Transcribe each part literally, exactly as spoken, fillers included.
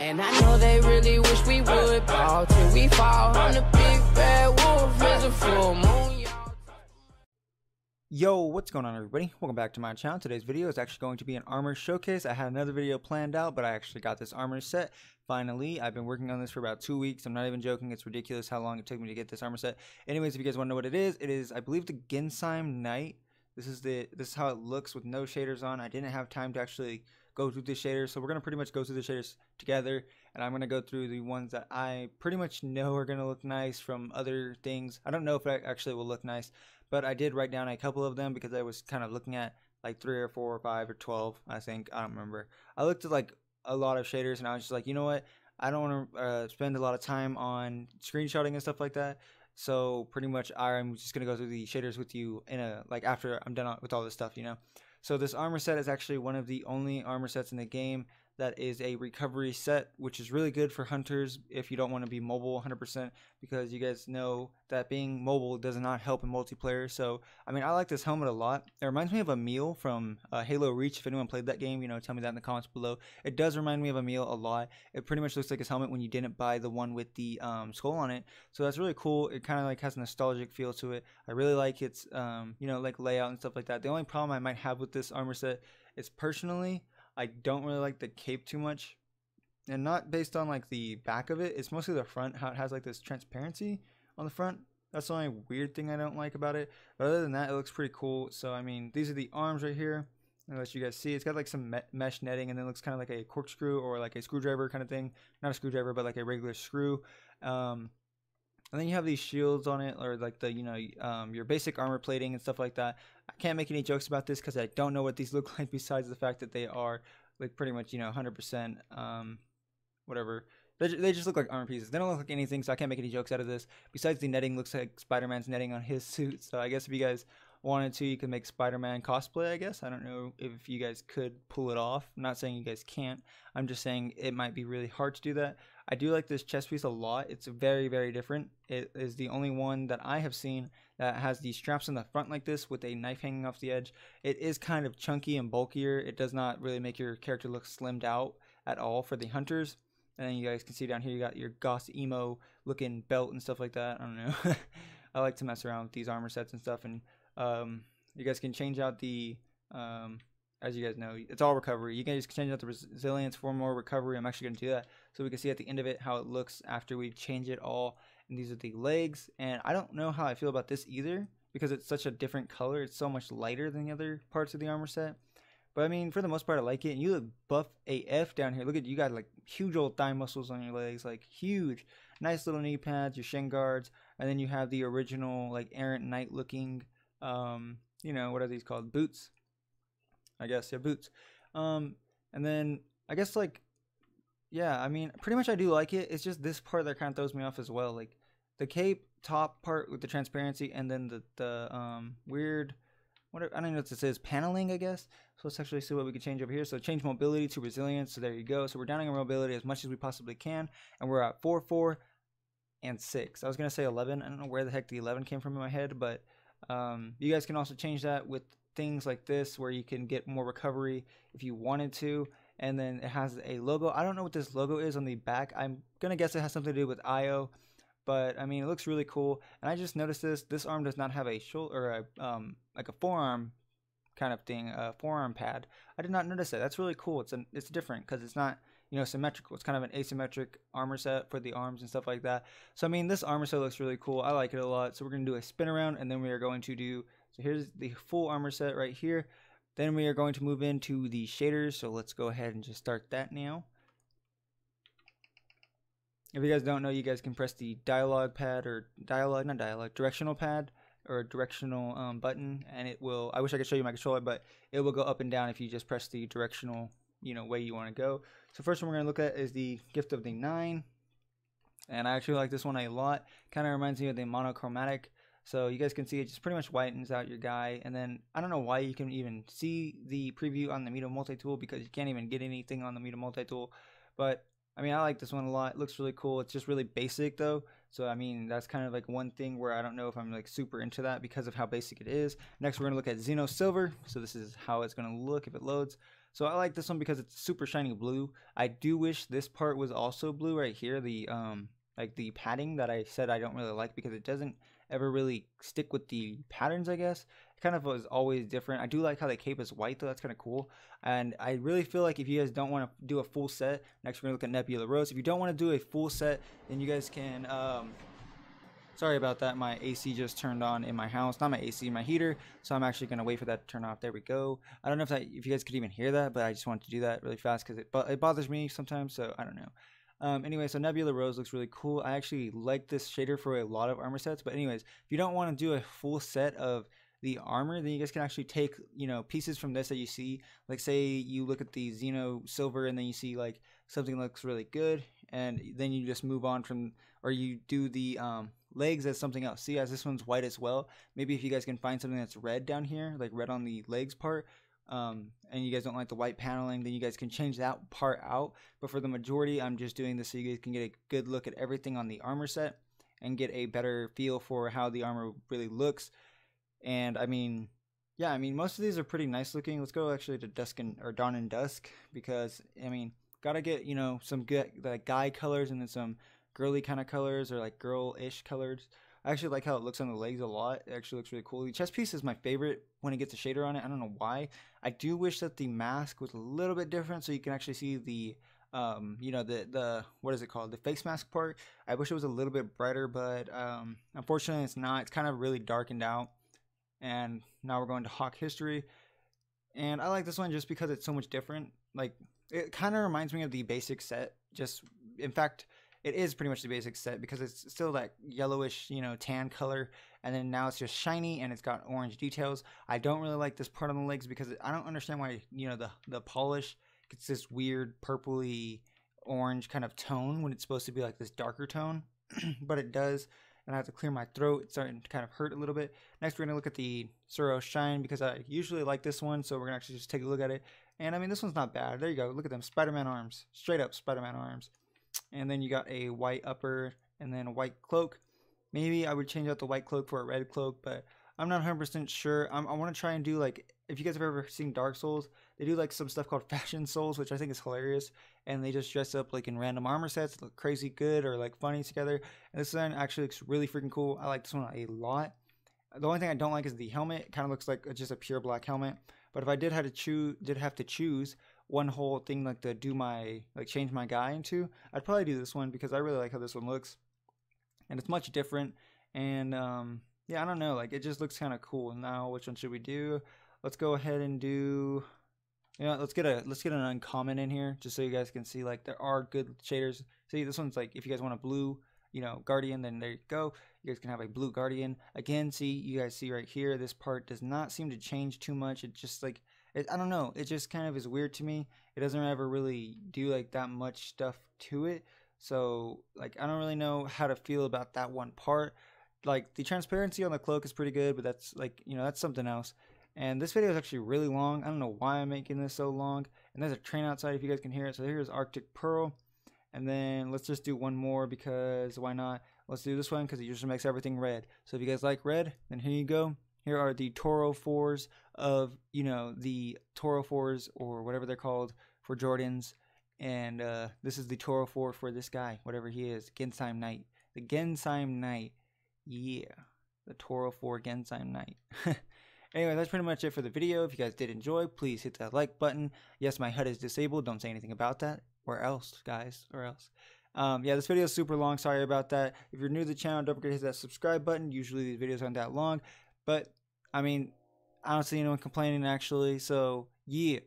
And I know they really wish we would ball till we fall on the big bad wolf as a full moon. Yo, what's going on, everybody? Welcome back to my channel. Today's video is actually going to be an armor showcase. I had another video planned out, but I actually got this armor set finally. I've been working on this for about two weeks. I'm not even joking. It's ridiculous how long it took me to get this armor set. Anyways, if you guys want to know what it is, it is, I believe, the Gensym Knight. This is the this is how it looks with no shaders on. I didn't have time to actually go through the shaders, so we're gonna pretty much go through the shaders together, and I'm gonna go through the ones that I pretty much know are gonna look nice from other things. I don't know if it actually will look nice, but I did write down a couple of them because I was kind of looking at like three or four or five or twelve, I think. I don't remember. I looked at like a lot of shaders, and I was just like, you know what? I don't want to uh, spend a lot of time on screenshotting and stuff like that. So pretty much I'm just going to go through the shaders with you in a, like, after I'm done with all this stuff, you know. So this armor set is actually one of the only armor sets in the game that is a recovery set, which is really good for hunters if you don't want to be mobile one hundred percent, because you guys know that being mobile does not help in multiplayer. So, I mean, I like this helmet a lot. It reminds me of Emil from uh, Halo Reach. If anyone played that game, you know, tell me that in the comments below. It does remind me of Emil a lot. It pretty much looks like his helmet when you didn't buy the one with the um, skull on it. So that's really cool. It kind of like has a nostalgic feel to it. I really like its, um, you know, like layout and stuff like that. The only problem I might have with this armor set is personally, I don't really like the cape too much, and not based on like the back of it. It's mostly the front, how it has like this transparency on the front. That's the only weird thing I don't like about it. But other than that, it looks pretty cool. So I mean, these are the arms right here. I'll let you guys see. It's got like some me mesh netting, and then it looks kind of like a corkscrew or like a screwdriver kind of thing. Not a screwdriver, but like a regular screw. Um, and then you have these shields on it, or like the, you know, um, your basic armor plating and stuff like that. I can't make any jokes about this because I don't know what these look like, besides the fact that they are like pretty much, you know, one hundred percent um, whatever. They, they just look like armor pieces. They don't look like anything, so I can't make any jokes out of this. Besides, the netting looks like Spider-Man's netting on his suit. So I guess if you guys wanted to, you could make Spider-Man cosplay, I guess. I don't know if you guys could pull it off. I'm not saying you guys can't. I'm just saying it might be really hard to do that. I do like this chest piece a lot. It's very, very different. It is the only one that I have seen that has the straps in the front like this with a knife hanging off the edge. It is kind of chunky and bulkier. It does not really make your character look slimmed out at all for the hunters. And then you guys can see down here you got your goth emo looking belt and stuff like that. I don't know. I like to mess around with these armor sets and stuff, and um, you guys can change out the... Um, as you guys know, it's all recovery. You can just change out the resilience for more recovery. I'm actually going to do that so we can see at the end of it how it looks after we change it all. And these are the legs. And I don't know how I feel about this either, because it's such a different color. It's so much lighter than the other parts of the armor set. But I mean, for the most part, I like it. And you look buff A F down here. Look at you, got like huge old thigh muscles on your legs, like huge. Nice little knee pads, your shin guards. And then you have the original like errant knight looking, um, you know, what are these called? Boots. I guess, yeah, boots. Um, and then, I guess, like, yeah, I mean, pretty much I do like it. It's just this part that kind of throws me off as well. Like, the cape top part with the transparency, and then the, the um, weird, whatever, I don't know what this is, paneling, I guess. So let's actually see what we can change over here. So change mobility to resilience. So there you go. So we're downing our mobility as much as we possibly can. And we're at four, four, and six. I was going to say eleven. I don't know where the heck the eleven came from in my head, but um, you guys can also change that with things like this, where you can get more recovery if you wanted to. And then it has a logo. I don't know what this logo is on the back. I'm gonna guess it has something to do with Io, but I mean, it looks really cool. And I just noticed this this arm does not have a shoulder or a um like a forearm kind of thing, a forearm pad. I did not notice that. That's really cool. It's an it's different because it's not, you know, symmetrical. It's kind of an asymmetric armor set for the arms and stuff like that. So I mean, this armor set looks really cool. I like it a lot. So we're gonna do a spin around, and then we are going to do, so here's the full armor set right here. Then we are going to move into the shaders. So let's go ahead and just start that now. If you guys don't know, you guys can press the dialogue pad or dialogue, not dialogue, directional pad or directional um, button. And it will, I wish I could show you my controller, but it will go up and down if you just press the directional, you know, way you want to go. So first one we're going to look at is the Gift of the Nine. And I actually like this one a lot. Kind of reminds me of the monochromatic. So you guys can see it just pretty much whitens out your guy. And then I don't know why you can even see the preview on the Mito Multi-Tool, because you can't even get anything on the Mito Multi-Tool. But I mean, I like this one a lot. It looks really cool. It's just really basic though. So I mean, that's kind of like one thing where I don't know if I'm like super into that because of how basic it is. Next, we're going to look at Xeno Silver. So this is how it's going to look if it loads. So I like this one because it's super shiny blue. I do wish this part was also blue right here, the um like the padding that I said I don't really like, because it doesn't ever really stick with the patterns, I guess. It kind of was always different. I do like how the cape is white though, that's kind of cool. And I really feel like if you guys don't want to do a full set, next we're gonna look at Nebula Rose. If you don't want to do a full set, then you guys can um sorry about that, my A C just turned on in my house. Not my A C, my heater. So I'm actually going to wait for that to turn off. There we go. I don't know if that, if you guys could even hear that, but I just wanted to do that really fast because it, it bothers me sometimes, so I don't know. Um, anyway, so Nebula Rose looks really cool. I actually like this shader for a lot of armor sets, but anyways, if you don't want to do a full set of the armor, then you guys can actually take, you know, pieces from this that you see. Like say you look at the Xeno Silver and then you see like something looks really good, and then you just move on from, or you do the um, legs as something else. See, as this one's white as well, maybe if you guys can find something that's red down here, like red on the legs part, um, and you guys don't like the white paneling, then you guys can change that part out. But for the majority, I'm just doing this so you guys can get a good look at everything on the armor set and get a better feel for how the armor really looks. And I mean, yeah, I mean, most of these are pretty nice looking. Let's go actually to Dusk and, or Dawn and Dusk, because I mean, gotta get, you know, some good like guy colors and then some girly kind of colors, or like girl-ish colors. I actually like how it looks on the legs a lot. It actually looks really cool. The chest piece is my favorite when it gets a shader on it. I don't know why. I do wish that the mask was a little bit different so you can actually see the, um, you know, the, the what is it called? The face mask part. I wish it was a little bit brighter, but um, unfortunately it's not. It's kind of really darkened out. And now we're going to Hawk History. And I like this one just because it's so much different. Like, it kind of reminds me of the basic set. Just, in fact, it is pretty much the basic set because it's still that yellowish, you know, tan color, and then now it's just shiny and it's got orange details. I don't really like this part on the legs because I don't understand why, you know, the the polish gets this weird purpley orange kind of tone when it's supposed to be like this darker tone, but it does. And I have to clear my throat. It's starting to kind of hurt a little bit. Next, we're going to look at the Soro Shine because I usually like this one, so we're going to actually just take a look at it. And I mean, this one's not bad. There you go. Look at them Spider-Man arms, straight up Spider-Man arms. And then you got a white upper and then a white cloak. Maybe I would change out the white cloak for a red cloak, but I'm not one hundred percent sure. I'm, I want to try and do, like, if you guys have ever seen Dark Souls, they do like some stuff called Fashion Souls, which I think is hilarious. And they just dress up like in random armor sets, look crazy good or like funny together. And this one actually looks really freaking cool. I like this one a lot. The only thing I don't like is the helmet. It kind of looks like just a pure black helmet. But if I did have to choose, did have to choose one whole thing like to do my, like change my guy into, I'd probably do this one because I really like how this one looks. And it's much different. And um, yeah, I don't know. Like, it just looks kind of cool. Now, which one should we do? Let's go ahead and do, you know, let's get a let's get an uncommon in here just so you guys can see like there are good shaders. See, this one's like if you guys want a blue, you know, guardian, then there you go. You guys can have a blue guardian. Again, see, you guys see right here, this part does not seem to change too much. It just like it, I don't know. It just kind of is weird to me. It doesn't ever really do like that much stuff to it. So like I don't really know how to feel about that one part. Like the transparency on the cloak is pretty good, but that's like, you know, that's something else. And this video is actually really long. I don't know why I'm making this so long. And there's a train outside if you guys can hear it. So here's Arctic Pearl. And then let's just do one more because why not? Let's do this one because it usually makes everything red. So if you guys like red, then here you go. Here are the Toro fours of, you know, the Toro fours or whatever they're called for Jordans. And uh, this is the Toro four for this guy, whatever he is, Gensym Knight. The Gensym Knight. Yeah. The Toro four Gensym Knight. Anyway, that's pretty much it for the video. If you guys did enjoy, please hit that like button. Yes, my H U D is disabled. Don't say anything about that. Or else, guys. Or else. Um, yeah, this video is super long. Sorry about that. If you're new to the channel, don't forget to hit that subscribe button. Usually these videos aren't that long. But, I mean, I don't see anyone complaining, actually. So, yeah.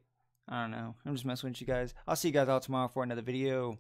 I don't know. I'm just messing with you guys. I'll see you guys all tomorrow for another video.